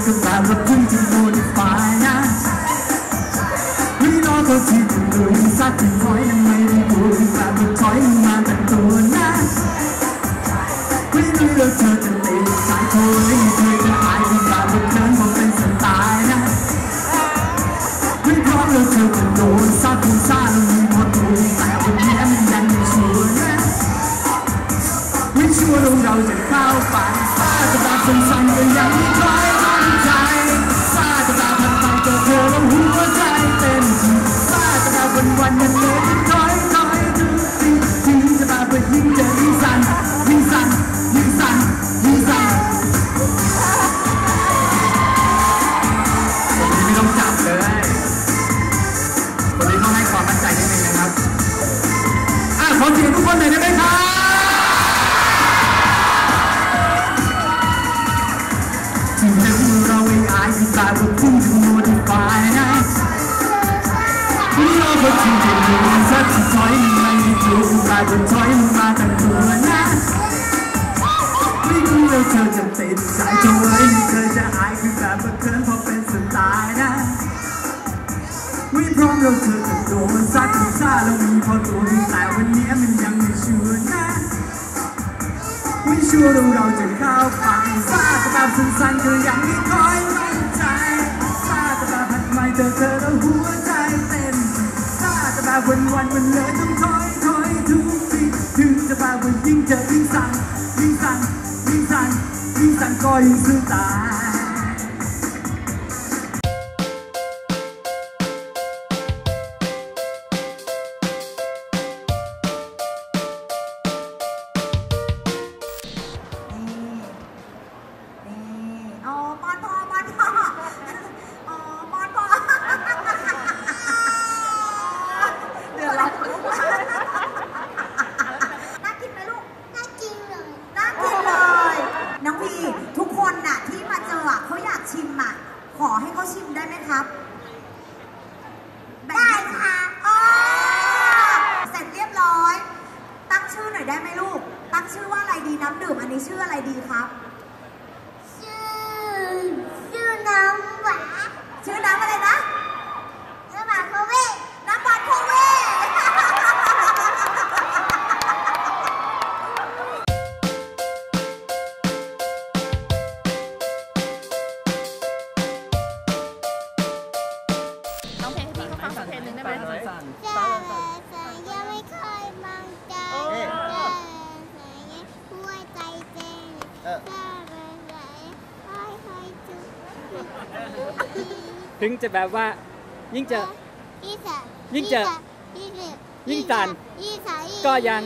ก็แบบว่าพุ่งถึงโดนไฟนะพี่น้องก็คิดถึงดูสักทีน้อยยังไม่ได้พูดแบบว่าถอยมาแต่ตัวนะไม่มีเราเธอจะติดสายโทรไม่เคยจะหายก็แบบว่าเดินมาเป็นสไตล์นะไม่พร้อมเราเธอจะโดนสักทีซาเรามีหมดตัวแต่วันนี้มันยังไม่ชัวร์นะไม่ชัวร์เราจะเข้าฝันซาจะแบบสั่นๆกันยังไม่ได้วันนั้นเล็กน้อยน้อยดูสิถึงจะมาเป็นยิ่งเจอยิ่งสั่นยิ่งสั่นยิ่งสั่นยิ่งสั่นวันนี้ไม่ต้องจับเลยวันนี้ต้องให้ความมั่นใจนิดนึงนะครับขอเสียงทุกคนหน่อยได้ไหมครับถึงจะดูเราเองอายที่ตาก็พุ่งถึงโมดิฟายนะก็จริงจริงมันจะถอยมันไม่ถูกกลายเป็นถอยมันมาตั้งตัวนะไม่รู้แล้วเธอจะติดสายตัวไว้เธอจะหายคือแบบบังเอิญพอเป็นสไตล์นะไม่พร้อมแล้วเธอจะโดนซัดที่ซ่าแล้วมีพอตัวแต่วันนี้มันยังไม่ชัวร์นะไม่ชัวร์เราจะเข้าฝันซ่าจะแบบสั้นๆคือยังไม่ค่อยมั่นใจซ่าจะแบบพันไม่เจอเธอแล้วหัวใจเต้นวันมันเลยต้องถอยทุกทีถึงจะมาวันยิ่งเจอยิ่งสั่นยิ่งสั่นยิ่งสั่นยิ่งสั่นก็ยิ่งซื้อตายถึงจะแบบว่ายิ่งเจอยิ่งเจอยิ่งตันก็ยัง